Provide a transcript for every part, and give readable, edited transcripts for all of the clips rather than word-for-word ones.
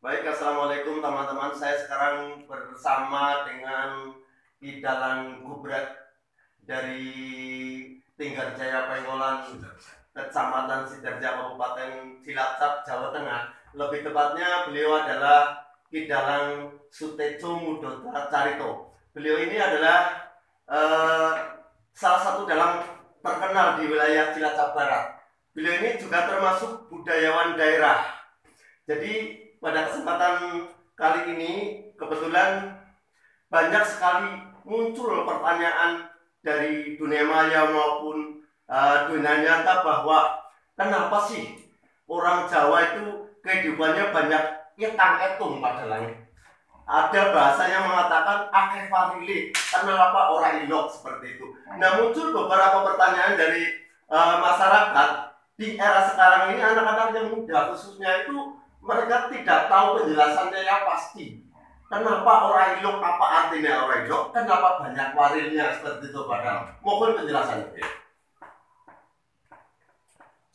Baik, assalamualaikum teman-teman. Saya sekarang bersama dengan Ki Dalang Gubrat dari Tinggarjaya Penggolan, Kecamatan Sidareja, Kabupaten Cilacap, Jawa Tengah. Lebih tepatnya beliau adalah Ki Dalang Sutedjomudho Carito. Beliau ini adalah salah satu dalang terkenal di wilayah Cilacap Barat. Beliau ini juga termasuk budayawan daerah. Jadi pada kesempatan kali ini kebetulan banyak sekali muncul pertanyaan dari dunia maya maupun dunia nyata bahwa kenapa sih orang Jawa itu kehidupannya banyak etang etung padahal. Ada bahasa yang mengatakan akeh warile, kenapa ora ilok seperti itu. Nah, muncul beberapa pertanyaan dari masyarakat di era sekarang ini. Anak-anak yang muda khususnya itu mereka tidak tahu penjelasannya yang pasti. Kenapa ORA ILOK, apa artinya ORA ILOK, kenapa banyak warilnya seperti itu padahal. Mohon penjelasannya.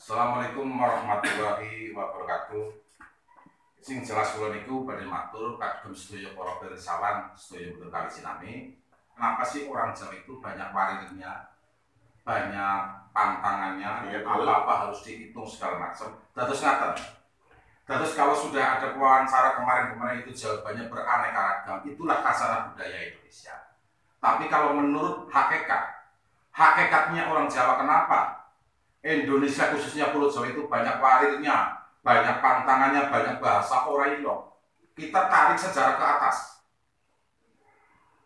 Assalamualaikum warahmatullahi wabarakatuh. Sing jelas kula niku badhe matur kagem sedaya para pirsawan sedaya kula kali sinami. Kenapa sih orang Jawa itu banyak warilnya? Banyak pantangannya, apa-apa harus dihitung segala macam. Terus ngaten. Terus kalau sudah ada wawancara kemarin-kemarin itu jawabannya beraneka ragam, itulah khasana budaya Indonesia. Tapi kalau menurut hakikat, hakikatnya orang Jawa kenapa? Indonesia khususnya Pulau Jawa itu banyak warilnya, banyak pantangannya, banyak bahasa ORA ILOK. Kita tarik sejarah ke atas.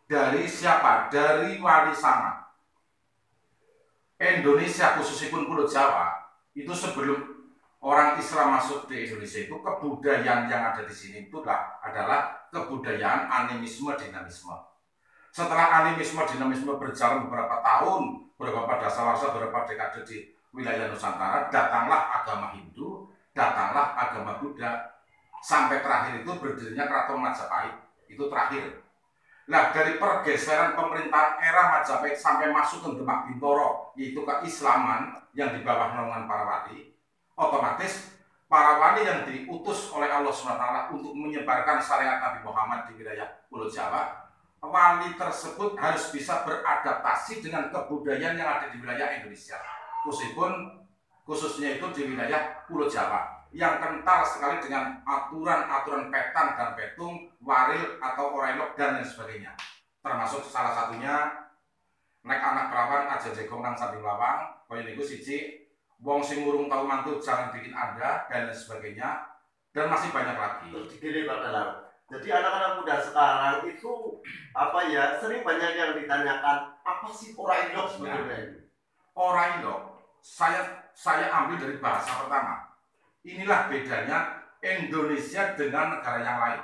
Dari siapa? Dari Warisangan. Indonesia khususnya Pulau Jawa itu sebelum orang Islam masuk di Indonesia itu kebudayaan yang ada di sini itu adalah kebudayaan animisme dinamisme. Setelah animisme dinamisme berjalan beberapa tahun, beberapa dasawarsa, beberapa dekade di wilayah Nusantara, datanglah agama Hindu, datanglah agama Buddha, sampai terakhir itu berdirinya Keraton Majapahit, itu terakhir. Nah, dari pergeseran pemerintahan era Majapahit sampai masuk ke Demak Bintoro, yaitu keislaman yang di bawah naungan para wali. Otomatis para wali yang diutus oleh Allah SWT untuk menyebarkan syariat Nabi Muhammad di wilayah Pulau Jawa, wali tersebut harus bisa beradaptasi dengan kebudayaan yang ada di wilayah Indonesia, khususnya itu di wilayah Pulau Jawa yang kental sekali dengan aturan-aturan petang dan petung, waril atau ORA ILOK dan lain sebagainya. Termasuk salah satunya nek anak perawan aja jegong nang samping lawang, koyo niku siji. Wong sing urung tahu mantu jangan bikin anda dan lain sebagainya, dan masih banyak lagi. Terus gini Pak Dalang, jadi anak-anak muda sekarang itu apa ya, sering banyak yang ditanyakan apa sih ORA ILOK sebenarnya? ORA ILOK saya ambil dari bahasa pertama. Inilah bedanya Indonesia dengan negara yang lain.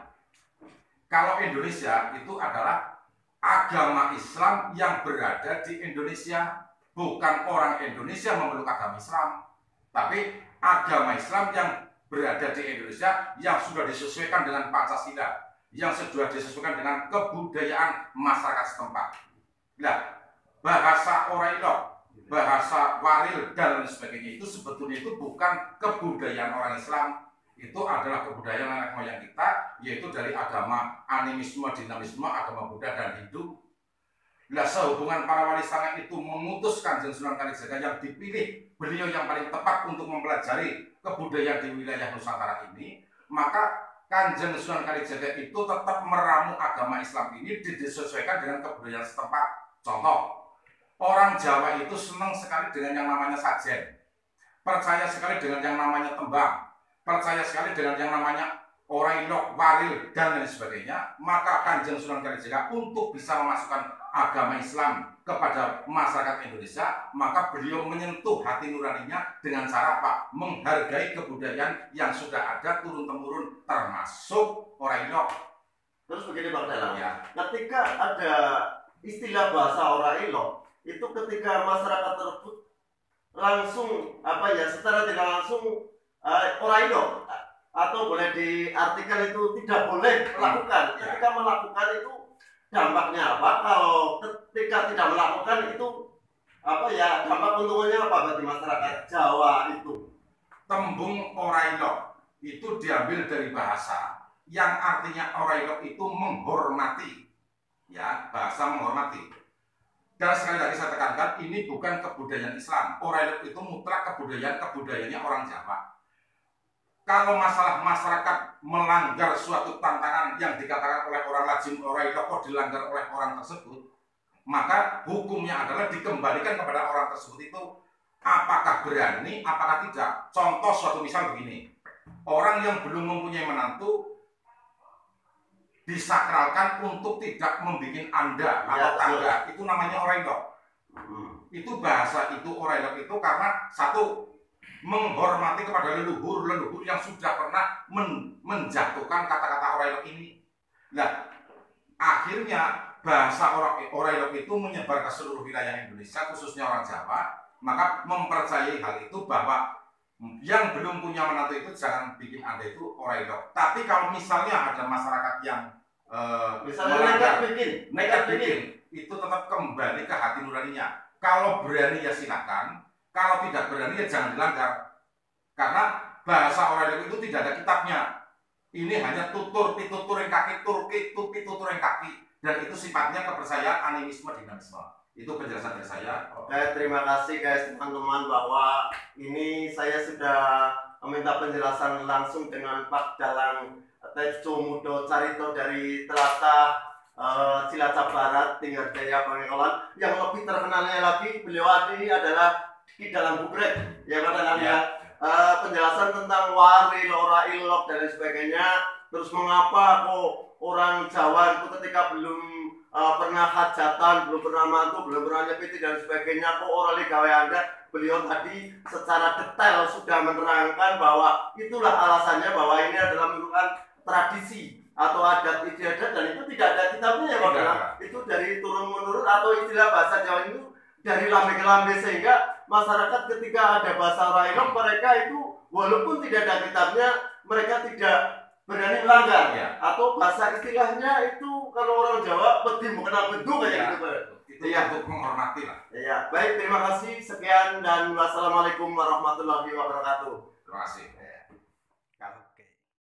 Kalau Indonesia itu adalah agama Islam yang berada di Indonesia. Bukan orang Indonesia memeluk agama Islam, tapi agama Islam yang berada di Indonesia yang sudah disesuaikan dengan Pancasila, yang sudah disesuaikan dengan kebudayaan masyarakat setempat. Nah, bahasa ORA ILOK, bahasa waril dan lain sebagainya itu sebetulnya itu bukan kebudayaan orang Islam, itu adalah kebudayaan anak moyang kita, yaitu dari agama animisme, dinamisme, agama Buddha dan Hindu. Nah, sehubungan para wali sangat itu mengutus Kanjeng Sunan Kalijaga yang dipilih beliau yang paling tepat untuk mempelajari kebudayaan di wilayah Nusantara ini, maka Kanjeng Sunan Kalijaga itu tetap meramu agama Islam ini disesuaikan dengan kebudayaan setempat. Contoh, orang Jawa itu senang sekali dengan yang namanya sajen, percaya sekali dengan yang namanya tembang, percaya sekali dengan yang namanya ORA ILOK, waril dan lain sebagainya. Maka Kanjeng Sunan Kalijaga untuk bisa memasukkan agama Islam kepada masyarakat Indonesia, maka beliau menyentuh hati nuraninya dengan cara apa? Menghargai kebudayaan yang sudah ada turun-temurun, termasuk ORA ILOK. Terus begini Pak Dalang ya, ketika ada istilah bahasa ORA ILOK, itu ketika masyarakat tersebut langsung apa ya, secara tidak langsung ORA ILOK atau boleh diartikan itu tidak boleh melakukan. Ketika melakukan itu dampaknya apa? Kalau ketika tidak melakukan itu apa ya, dampak untungnya apa bagi masyarakat Jawa itu? Tembung ORA ILOK itu diambil dari bahasa yang artinya ora ilok itu menghormati, ya, bahasa menghormati. Dan sekali lagi saya tekankan, ini bukan kebudayaan Islam. Ora ilok itu mutlak kebudayaannya orang Jawa. Kalau masalah masyarakat melanggar suatu tantangan yang dikatakan oleh orang lajim ora ilok kok dilanggar oleh orang tersebut, maka hukumnya adalah dikembalikan kepada orang tersebut itu. Apakah berani, apakah tidak. Contoh suatu misal begini. Orang yang belum mempunyai menantu disakralkan untuk tidak membuat anda atau tangga, itu namanya ora ilok. Itu bahasa itu ora ilok itu karena satu, menghormati kepada leluhur-leluhur yang sudah pernah menjatuhkan kata-kata ora ilok ini. Nah, akhirnya bahasa ora ilok itu menyebar ke seluruh wilayah Indonesia, khususnya orang Jawa. Maka mempercayai hal itu bahwa yang belum punya menantu itu jangan bikin anda itu ora ilok. Tapi kalau misalnya ada masyarakat yang melanggar, nekat bikin, itu tetap kembali ke hati nuraninya. Kalau berani ya silakan, kalau tidak berani ya jangan dilanggar. Karena bahasa ora ilok itu tidak ada kitabnya. Ini hanya tutur, pituturing kaki, turki, pituturing kaki. Dan itu sifatnya kepercayaan, animisme, dinamisme. Itu penjelasan dari saya. Oke, terima kasih guys teman-teman, bahwa ini saya sudah meminta penjelasan langsung dengan Pak Dalang Sutedjomudho Carito dari Telatah Cilacap Barat, tinggal daya Pangekolan. Yang lebih terkenalnya lagi beliau ini adalah Ki Dalang Gubrat, yang katanya ya. Penjelasan tentang waril, ora ilok dan sebagainya. Terus mengapa kok orang Jawa itu ketika belum pernah hajatan, belum pernah mantu, belum pernah nyepiti dan sebagainya kok ora gawe anda, beliau tadi secara detail sudah menerangkan bahwa itulah alasannya, bahwa ini adalah merupakan tradisi atau adat istiadat dan itu tidak ada kitabnya ya Pak Dalang. Itu dari turun-menurun atau istilah bahasa Jawa itu dari lambe ke lambe, sehingga masyarakat ketika ada bahasa ora ilok mereka itu walaupun tidak ada kitabnya mereka tidak berani melanggar ya. Atau bahasa istilahnya itu kalau orang Jawa peti mukena beduk ya. Gitu Pak. Itu ya untuk menghormati lah. Iya, baik terima kasih sekian dan wassalamualaikum warahmatullahi wabarakatuh. Terima kasih.